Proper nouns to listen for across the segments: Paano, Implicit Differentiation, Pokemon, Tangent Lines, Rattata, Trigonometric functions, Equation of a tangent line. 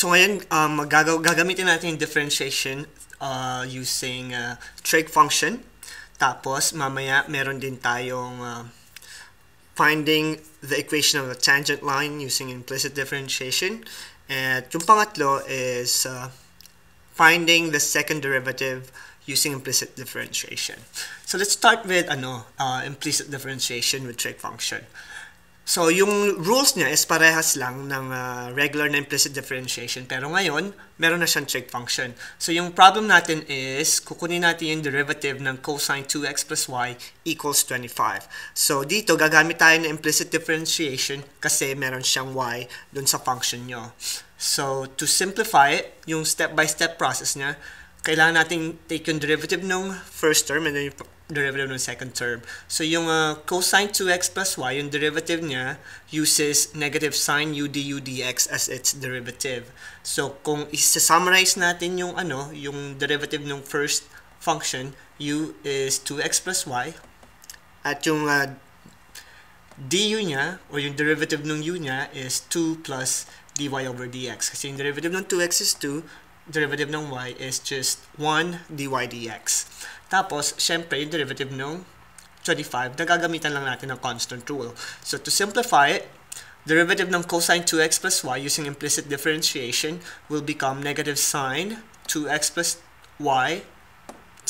So ngayon, gagamitin natin yung differentiation using trig function. Tapos mamaya meron din tayong finding the equation of the tangent line using implicit differentiation. At yung pangatlo is finding the second derivative using implicit differentiation. So let's start with implicit differentiation with trig function. So, yung rules niya is parehas lang ng regular na implicit differentiation. Pero ngayon, meron na siyang trig function. So, yung problem natin is, kukunin natin yung derivative ng cosine 2x plus y equals 25. So, dito, gagamit tayo ng implicit differentiation kasi meron siyang y dun sa function nyo. So, to simplify it, yung step-by-step process niya, kailangan natin take yung derivative ng first term and then yung derivative ng second term. So yung cosine 2x plus y, yung derivative niya uses negative sine u du dx as its derivative. So kung isa-summarize natin yung yung derivative ng first function, u is 2x plus y, at yung du niya o yung derivative ng u niya is 2 plus dy over dx. Kasi yung derivative ng 2x is 2, derivative ng y is just 1 dy dx. Tapos, syempre, yung derivative ng 25, nagagamitan lang natin ng constant rule. So, to simplify it, derivative ng cosine 2x plus y using implicit differentiation will become negative sine 2x plus y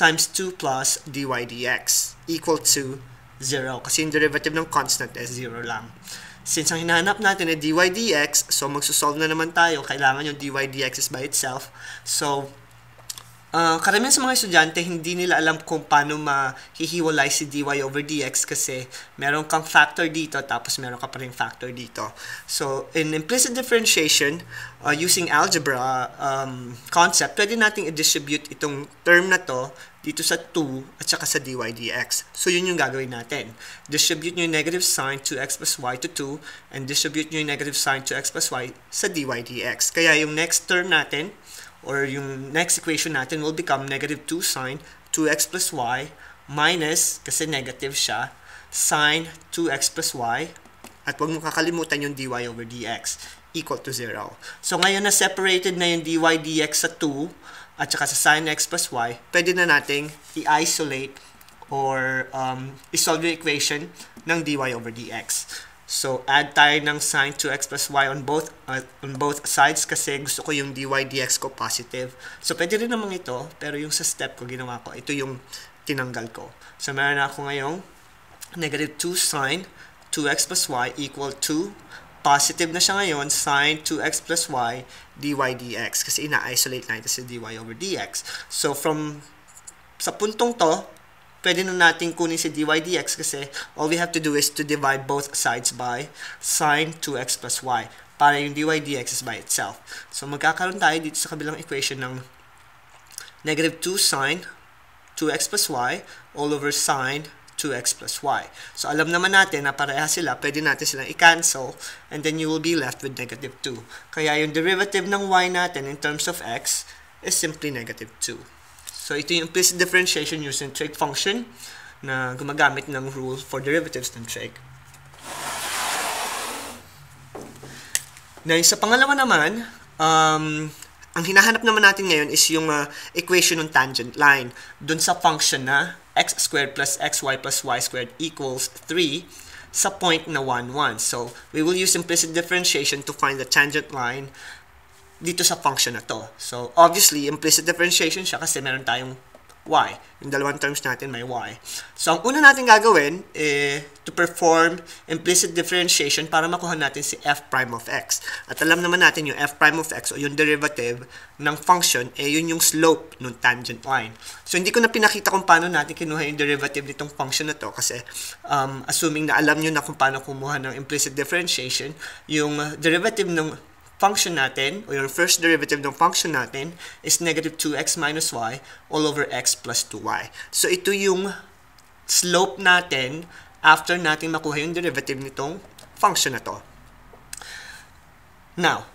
times 2 plus dy dx equal to 0. Kasi yung derivative ng constant is 0 lang. Since ang hinahanap natin ay dy dx, so magsusolve na naman tayo, kailangan yung dy dx is by itself. So, karamihan sa mga estudyante, hindi nila alam kung paano mahihiwalay si dy over dx kasi meron kang factor dito tapos meron ka pa rin factor dito. So, in implicit differentiation, using algebra concept, pwede nating i-distribute itong term na to dito sa 2 at saka sa dy dx. So, yun yung gagawin natin. Distribute nyo yung negative sine 2x plus y to 2 and distribute nyo yung negative sine 2x plus y sa dy dx. Kaya yung next term natin, or yung next equation natin will become negative 2 sine 2x plus y minus, kasi negative siya, sine 2x plus y, at huwag mong kakalimutan yung dy over dx, equal to 0. So ngayon na separated na yung dy dx sa 2 at saka sa sine x plus y, pwede na nating i-isolate or isolve yung equation ng dy over dx. So, add tayo ng sine 2x plus y on both sides kasi gusto ko yung dy dx ko positive. So, pwede rin naman ito, pero yung sa step ko, ginawa ko, ito yung tinanggal ko. So, meron ako ngayong negative 2 sine 2x plus y equal to, positive na siya ngayon, sine 2x plus y dy dx kasi ina-isolate na ito sa dy over dx. So, from sa puntong to, pwede na natin kunin si dy dx kasi all we have to do is to divide both sides by sine 2x plus y para yung dy dx is by itself. So magkakaroon tayo dito sa kabilang equation ng negative 2 sine 2x plus y all over sine 2x plus y. So alam naman natin na pareha sila, pwede natin silang i-cancel and then you will be left with negative 2. Kaya yung derivative ng y natin in terms of x is simply negative 2. So, ito yung implicit differentiation using trig function na gumagamit ng rule for derivatives ng trig. Now, sa pangalawa naman, ang hinahanap naman natin ngayon is yung equation ng tangent line dun sa function na x squared plus xy plus y squared equals 3 sa point na 1, 1. So, we will use implicit differentiation to find the tangent line dito sa function na to. So, obviously, implicit differentiation siya kasi meron tayong y. Yung dalawang terms natin may y. So, ang una natin gagawin to perform implicit differentiation para makuha natin si f prime of x. At alam naman natin yung f prime of x o yung derivative ng function, yun yung slope ng tangent line. So, hindi ko na pinakita kung paano natin kinuha yung derivative nitong function na to kasi assuming na alam nyo na kung paano kumuha ng implicit differentiation, yung derivative ng function natin, o yung first derivative ng function natin, is negative 2x minus y all over x plus 2y. So, ito yung slope natin after natin makuha yung derivative nitong function na to. Now,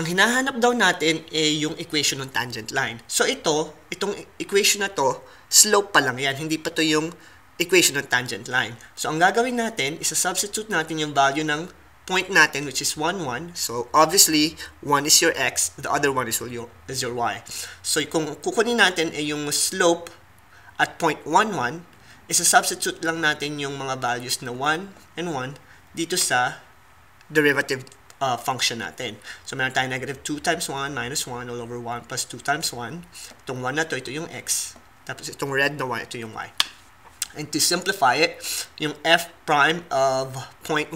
ang hinahanap daw natin ay yung equation ng tangent line. So, itong equation na to, slope pa lang yan. Hindi pa to yung equation ng tangent line. So, ang gagawin natin, isa-substitute natin yung value ng point natin, which is 1, 1. So, obviously, 1 is your x, the other one is your y. So, kung kukunin natin ay yung slope at point 1, 1, isa-substitute lang natin yung mga values na 1 and 1 dito sa derivative function natin. So, meron tayong negative 2 times 1 minus 1 all over 1 plus 2 times 1. Itong 1 na to, ito yung x. Tapos, itong red na 1, ito yung y. And to simplify it, yung f prime of 0.11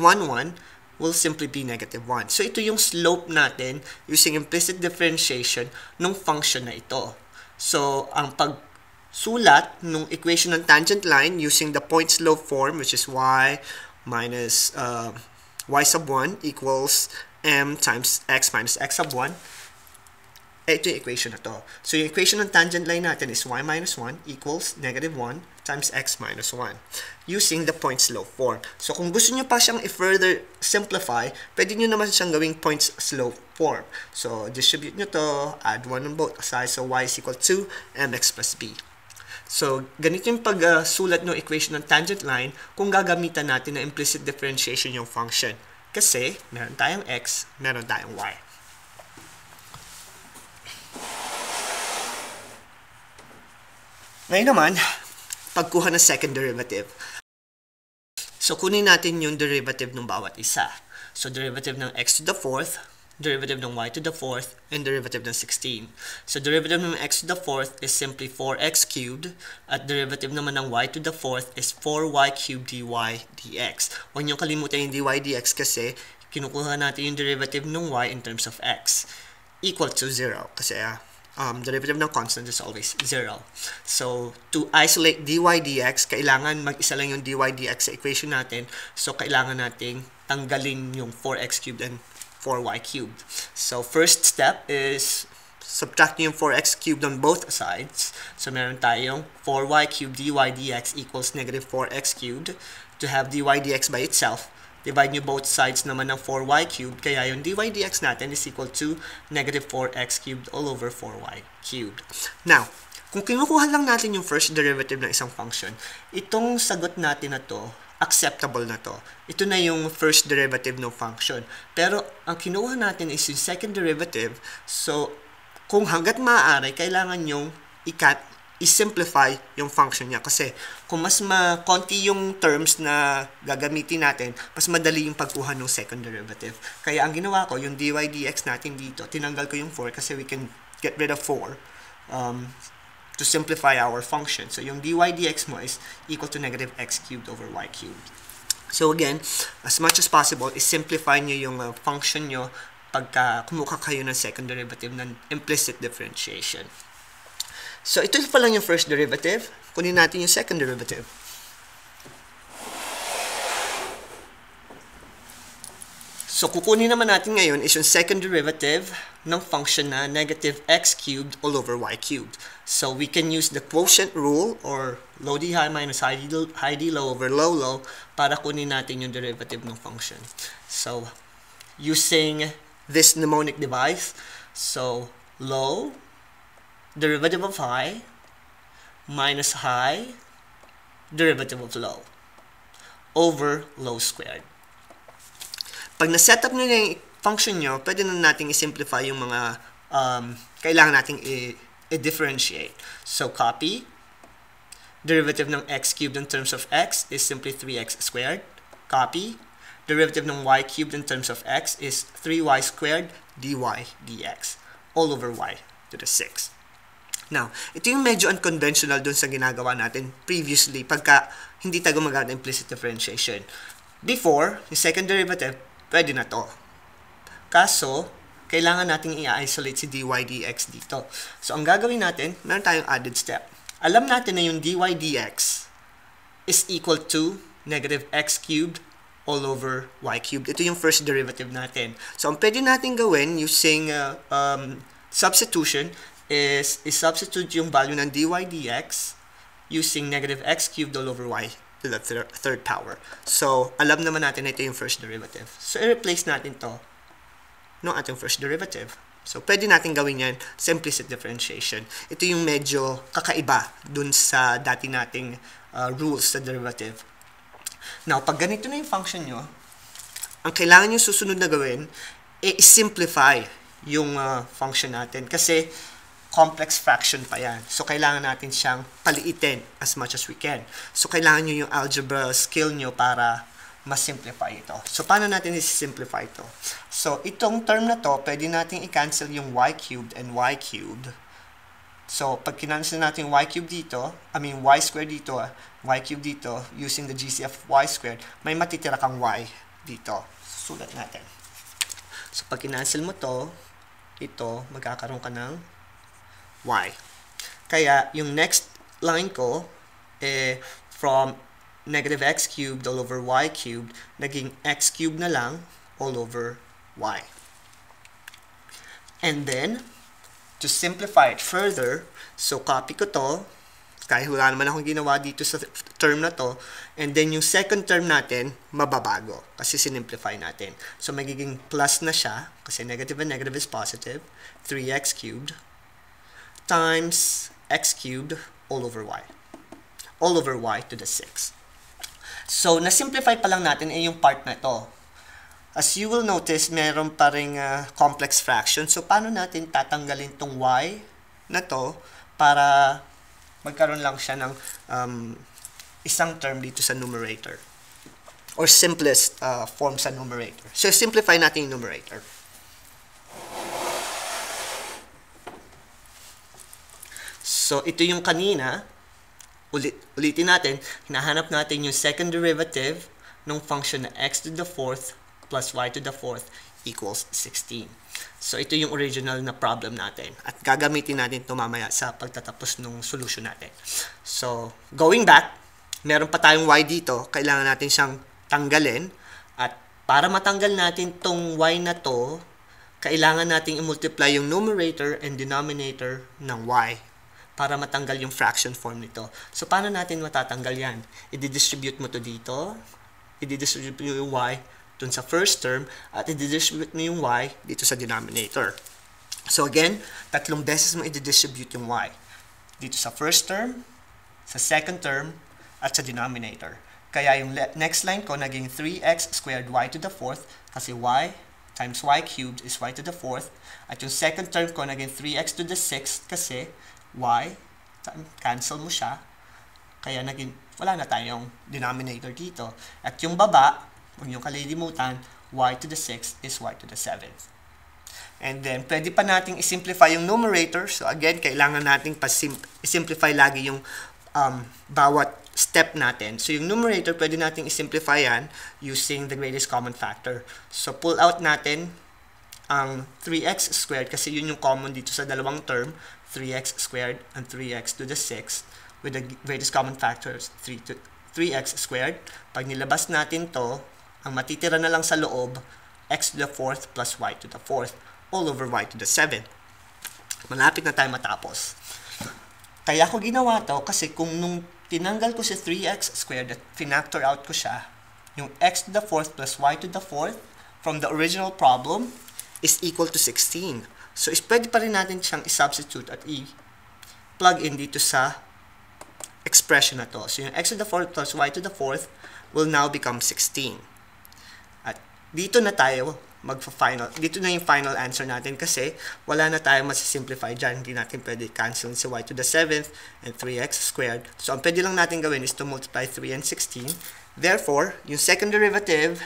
will simply be negative 1. So, ito yung slope natin using implicit differentiation ng function na ito. So, ang pagsulat ng equation ng tangent line using the point slope form, which is y minus y sub 1 equals m times x minus x sub 1, ito yung equation na to. So, yung equation ng tangent line natin is y minus 1 equals negative 1 times x minus 1 using the point slope form. So, kung gusto nyo pa siyang i-further simplify, pwede nyo naman siyang gawing point slope form. So, distribute nyo to, add 1 on both sides. So, y is equal to mx plus b. So, ganito yung pag-sulat ng equation ng tangent line kung gagamitan natin na implicit differentiation yung function. Kasi, meron tayong x, meron tayong y. Ngayon naman, pagkuha ng second derivative. So, kunin natin yung derivative ng bawat isa. So, derivative ng x to the 4th, derivative ng y to the 4th, and derivative ng 16. So, derivative ng x to the 4th is simply 4x cubed, at derivative naman ng y to the 4th is 4y cubed dy dx. Huwag niyong kalimutan yung dy dx kasi kinukuha natin yung derivative ng y in terms of x equal to 0 kasi derivative ng constant is always 0. So, to isolate dy dx, kailangan mag-isa lang yung dy dx sa equation natin. So, kailangan nating tanggalin yung 4x cubed and 4y cubed. So, first step is subtract yung 4x cubed on both sides. So, meron tayong 4y cubed dy dx equals negative 4x cubed. To have dy dx by itself, divide nyo both sides naman ng 4y cubed, kaya yung dy dx natin is equal to negative 4x cubed all over 4y cubed. Now, kung kinukuha lang natin yung first derivative ng isang function, itong sagot natin na to, acceptable na to. Ito na yung first derivative ng function. Pero, ang kinuha natin is yung second derivative. So, kung hanggat maaari, kailangan yung i-simplify yung function niya kasi kung mas konti yung terms na gagamitin natin, mas madali yung pagkuha ng second derivative. Kaya ang ginawa ko, yung dy dx natin dito, tinanggal ko yung 4 kasi we can get rid of 4 to simplify our function. So, yung dy dx mo is equal to negative x cubed over y cubed. So, again, as much as possible, i-simplify nyo yung function nyo pagka kumuha kayo ng second derivative ng implicit differentiation. So, ito pa lang yung first derivative. Kunin natin yung second derivative. So, kukunin naman natin ngayon is yung second derivative ng function na negative x cubed all over y cubed. So, we can use the quotient rule or low d high minus high d low over low low para kunin natin yung derivative ng function. So, using this mnemonic device, so low derivative of high minus high derivative of low over low squared. Pag na-set up nyo na yung function nyo, pwede na natin i-simplify yung mga kailangan natin i-differentiate. So, copy. Derivative ng x cubed in terms of x is simply 3x squared. Copy. Derivative ng y cubed in terms of x is 3y squared dy dx all over y to the 6. Now, ito yung medyo unconventional dun sa ginagawa natin previously pagka hindi tayo gumagamit ng implicit differentiation. Before, yung second derivative, pwede na to. Kaso, kailangan natin i-isolate si dy dx dito. So, ang gagawin natin, meron tayong added step. Alam natin na yung dy dx is equal to negative x cubed all over y cubed. Ito yung first derivative natin. So, ang pwede natin gawin using substitution is i-substitute yung value ng dy dx using negative x cubed all over y to the third power. So, alam naman natin na ito yung first derivative. So, i-replace natin to ng ating first derivative. So, pwede natin gawin yan sa implicit differentiation. Ito yung medyo kakaiba dun sa dati nating rules sa derivative. Now, pag ganito na yung function nyo, ang kailangan nyo susunod na gawin, i-simplify yung function natin. Kasi complex fraction pa yan. So, kailangan natin siyang paliitin as much as we can. So, kailangan nyo yung algebra skill nyo para ma-simplify ito. So, paano natin i-simplify ito? So, itong term na to, pwede natin i-cancel yung y cubed and y cubed. So, pag kinancel natin yung y cubed dito, y squared dito, y cubed dito, using the GC of y squared, may matitira kang y dito. Sulat natin. So, pag kinancel mo to, ito, magkakaroon ka ng y. Kaya, yung next line ko, from negative x cubed all over y cubed, naging x cubed na lang all over y. And then, to simplify it further, so copy ko to, kaya wala naman akong ginawa dito sa term na to, and then yung second term natin, mababago, kasi sinimplify natin. So, magiging plus na siya, kasi negative and negative is positive, 3x cubed, times x cubed all over y to the 6. So, na-simplify pa lang natin ay yung part na to. As you will notice, meron pa ring complex fraction. So, paano natin tatanggalin tong y na to para magkaroon lang siya ng isang term dito sa numerator or simplest form sa numerator. So, simplify natin yung numerator. So, ito yung kanina. Ulitin natin, hinahanap natin yung second derivative ng function na x to the 4th plus y to the 4th equals 16. So, ito yung original na problem natin. At gagamitin natin ito mamaya sa pagtatapos ng solution natin. So, going back, meron pa tayong y dito. Kailangan natin siyang tanggalin. At para matanggal natin tong y na to, kailangan natin i-multiply yung numerator and denominator ng y para matanggal yung fraction form nito. So, paano natin matatanggal yan? I-distribute mo to dito, i-distribute mo yung y dun sa first term, at i-distribute mo yung y dito sa denominator. So, again, tatlong beses mo i-distribute yung y. Dito sa first term, sa second term, at sa denominator. Kaya yung next line ko naging 3x squared y to the 4th, kasi y times y cubed is y to the 4th. At yung second term ko naging 3x to the 6th, kasi y, cancel mo siya, kaya naging, wala na tayong denominator dito. At yung baba, kung yung kalilimutan, y to the 6th is y to the 7th. And then, pwede pa nating isimplify yung numerator. So, again, kailangan nating isimplify lagi yung bawat step natin. So, yung numerator, pwede nating isimplify yan using the greatest common factor. So, pull out natin ang 3x squared, kasi yun yung common dito sa dalawang term, 3x squared and 3x to the 6th, with the greatest common factors, 3x squared. Pag nilabas natin to, ang matitira na lang sa loob, x to the 4th plus y to the 4th, all over y to the 7th. Malapit na tayo matapos. Kaya ko ginawa to, kasi kung nung tinanggal ko si 3x squared at finactor out ko siya, yung x to the 4th plus y to the 4th from the original problem is equal to 16. So, pwede pa rin natin siyang i-substitute at i-plug in dito sa expression na to. So, yung x to the 4th plus y to the 4th will now become 16. At dito na tayo magpa-final. Dito na yung final answer natin kasi wala na tayo masisimplify dyan. Hindi natin pwede cancel sa y to the 7th and 3x squared. So, ang pwede lang natin gawin is to multiply 3 and 16. Therefore, yung second derivative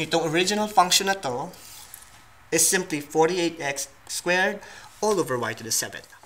nitong original function na to is simply 48x squared all over y to the 7th.